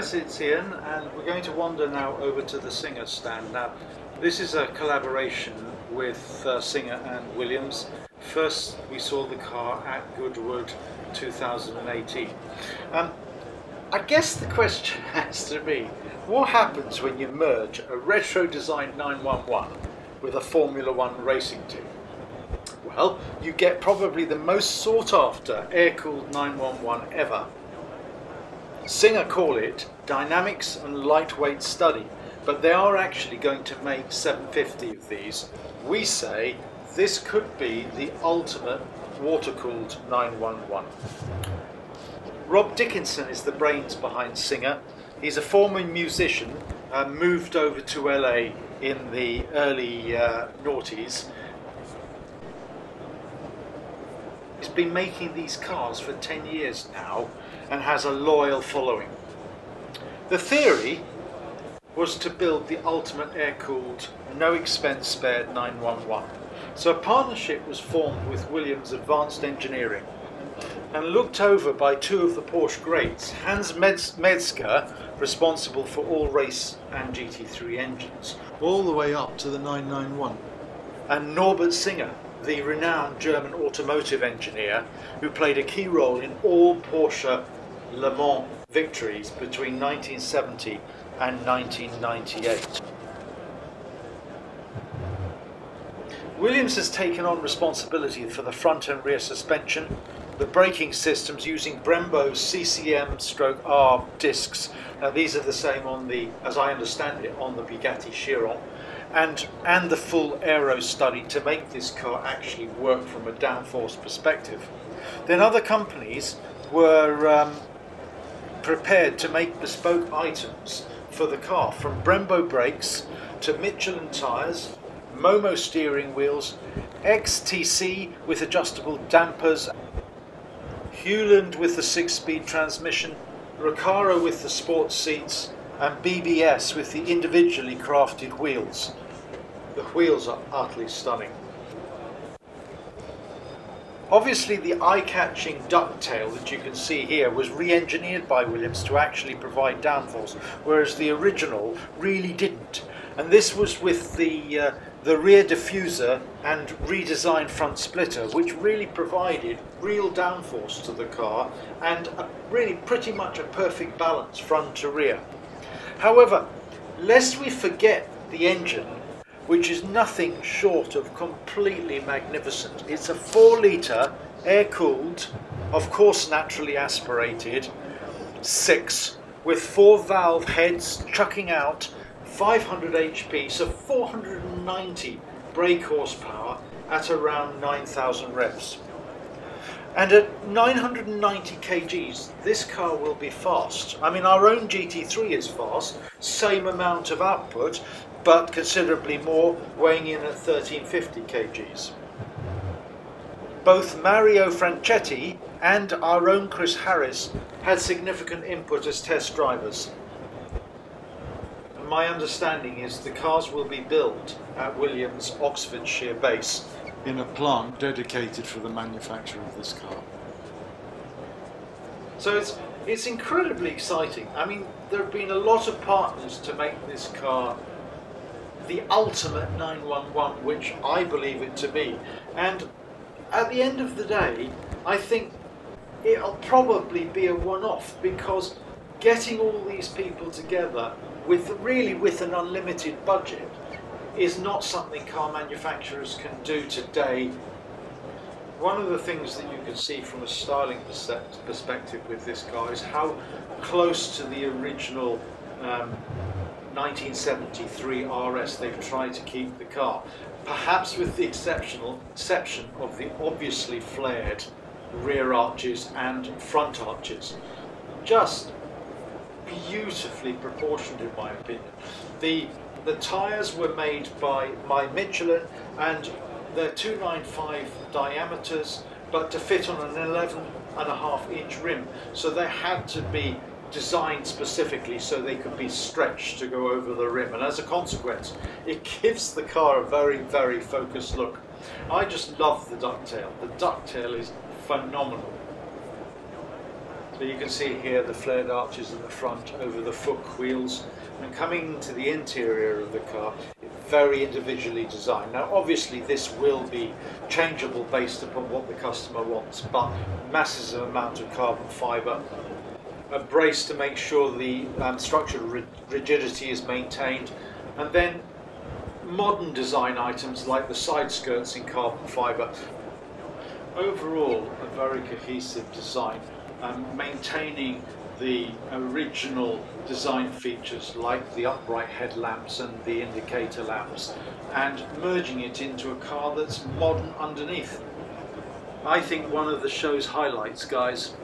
guys, it's Ian, and we're going to wander now over to the Singer stand. Now, this is a collaboration with Singer and Williams. First, we saw the car at Goodwood 2018. I guess the question has to be, what happens when you merge a retro designed 911 with a Formula One racing team? Well, you get probably the most sought after air-cooled 911 ever. Singer call it Dynamics and Lightweight Study, but they are actually going to make 750 of these. We say this could be the ultimate water-cooled 911. Rob Dickinson is the brains behind Singer. He's a former musician, moved over to LA in the early noughties. He's been making these cars for 10 years now and has a loyal following. The theory was to build the ultimate air-cooled, no-expense-spared 911. So a partnership was formed with Williams Advanced Engineering and looked over by two of the Porsche greats, Hans Metzger, responsible for all race and GT3 engines, all the way up to the 991, and Norbert Singer, the renowned German automotive engineer who played a key role in all Porsche Le Mans victories between 1970 and 1998. Williams has taken on responsibility for the front and rear suspension, the braking systems using Brembo CCM Stroke R discs. Now these are the same on the, as I understand it, on the Bugatti Chiron, and the full aero study to make this car actually work from a downforce perspective. Then other companies were prepared to make bespoke items for the car, from Brembo brakes to Michelin tyres, Momo steering wheels, XTC with adjustable dampers, Hewland with the 6-speed transmission, Recaro with the sports seats, and BBS with the individually crafted wheels. The wheels are utterly stunning. Obviously the eye-catching ducktail that you can see here was re-engineered by Williams to actually provide downforce, whereas the original really didn't. And this was with the rear diffuser and redesigned front splitter, which really provided real downforce to the car and really pretty much a perfect balance front to rear. However, lest we forget the engine, which is nothing short of completely magnificent. It's a 4-litre air-cooled, of course naturally aspirated, 6 with 4-valve heads chucking out 500 HP, so 490 brake horsepower at around 9,000 revs. And at 990 kgs, this car will be fast. I mean, our own GT3 is fast, same amount of output, but considerably more, weighing in at 1350 kgs. Both Mario Franchetti and our own Chris Harris had significant input as test drivers. My understanding is the cars will be built at Williams' Oxfordshire base in a plant dedicated for the manufacture of this car. So it's incredibly exciting. I mean, there have been a lot of partners to make this car the ultimate 911, which I believe it to be. And at the end of the day, I think it'll probably be a one-off, because getting all these people together with an unlimited budget is not something car manufacturers can do today. One of the things that you can see from a styling perspective with this car is how close to the original 1973 RS they've tried to keep the car, perhaps with the exception of the obviously flared rear arches and front arches. Just beautifully proportioned, in my opinion. The tyres were made by Michelin, and they're 295 diameters, but to fit on an 11.5-inch rim, so they had to be designed specifically so they could be stretched to go over the rim, and as a consequence it gives the car a very, very focused look. I just love the ducktail. The ducktail is phenomenal. So you can see here the flared arches in the front over the Fouque wheels. And coming to the interior of the car, very individually designed. Now obviously this will be changeable based upon what the customer wants, but massive amount of carbon fibre, a brace to make sure the structural rigidity is maintained, and then modern design items like the side skirts in carbon fibre. Overall a very cohesive design, maintaining the original design features like the upright headlamps and the indicator lamps, and merging it into a car that's modern underneath. I think one of the show's highlights, guys.